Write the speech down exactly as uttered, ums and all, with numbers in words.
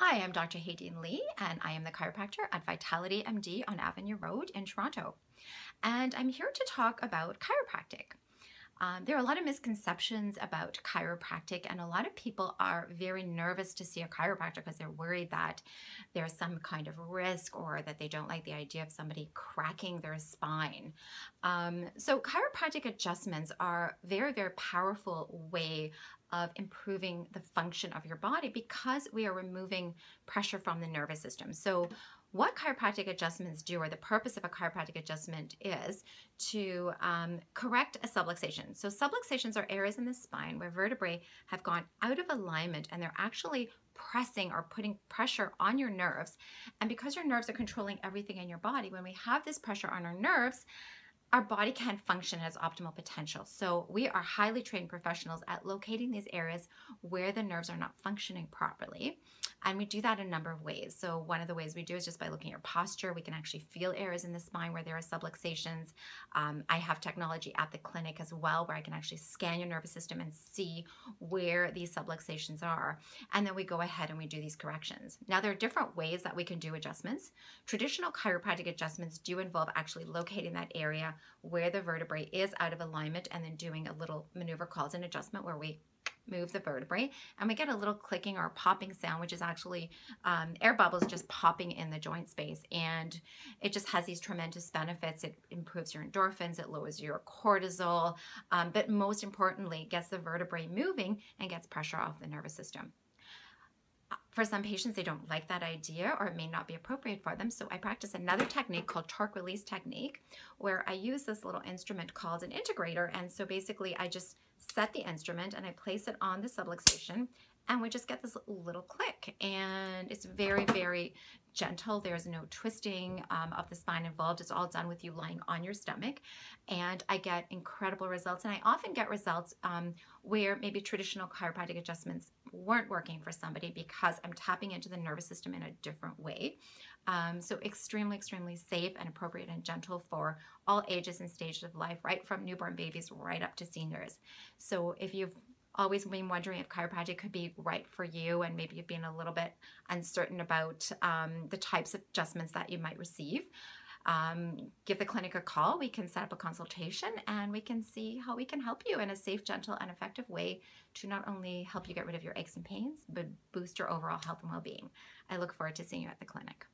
Hi, I'm Doctor Hayden Lee, and I am the chiropractor at Vitality M D on Avenue Road in Toronto. And I'm here to talk about chiropractic. Um, there are a lot of misconceptions about chiropractic, and a lot of people are very nervous to see a chiropractor because they're worried that there's some kind of risk or that they don't like the idea of somebody cracking their spine. Um, so chiropractic adjustments are a very, very powerful way of improving the function of your body because we are removing pressure from the nervous system. So what chiropractic adjustments do, or the purpose of a chiropractic adjustment, is to um, correct a subluxation. So subluxations are areas in the spine where vertebrae have gone out of alignment and they're actually pressing or putting pressure on your nerves. And because your nerves are controlling everything in your body, when we have this pressure on our nerves, our body can't function at its optimal potential. So we are highly trained professionals at locating these areas where the nerves are not functioning properly. And we do that in a number of ways. So one of the ways we do is just by looking at your posture. We can actually feel areas in the spine where there are subluxations. Um, I have technology at the clinic as well where I can actually scan your nervous system and see where these subluxations are. And then we go ahead and we do these corrections. Now there are different ways that we can do adjustments. Traditional chiropractic adjustments do involve actually locating that area where the vertebrae is out of alignment and then doing a little maneuver called an adjustment where we move the vertebrae and we get a little clicking or popping sound, which is actually um, air bubbles just popping in the joint space, and it just has these tremendous benefits. It improves your endorphins, it lowers your cortisol, um, but most importantly gets the vertebrae moving and gets pressure off the nervous system. For some patients, they don't like that idea or it may not be appropriate for them, so I practice another technique called torque release technique, where I use this little instrument called an integrator. And so basically I just set the instrument and I place it on the subluxation and we just get this little click, and it's very, very gentle. There's no twisting um, of the spine involved. It's all done with you lying on your stomach, and I get incredible results. And I often get results um, where maybe traditional chiropractic adjustments weren't working for somebody because I'm tapping into the nervous system in a different way. Um, so extremely, extremely safe and appropriate and gentle for all ages and stages of life, right from newborn babies right up to seniors. So if you've always been wondering if chiropractic could be right for you, and maybe you've been a little bit uncertain about um, the types of adjustments that you might receive, um, give the clinic a call. We can set up a consultation and we can see how we can help you in a safe, gentle, and effective way to not only help you get rid of your aches and pains, but boost your overall health and well-being. I look forward to seeing you at the clinic.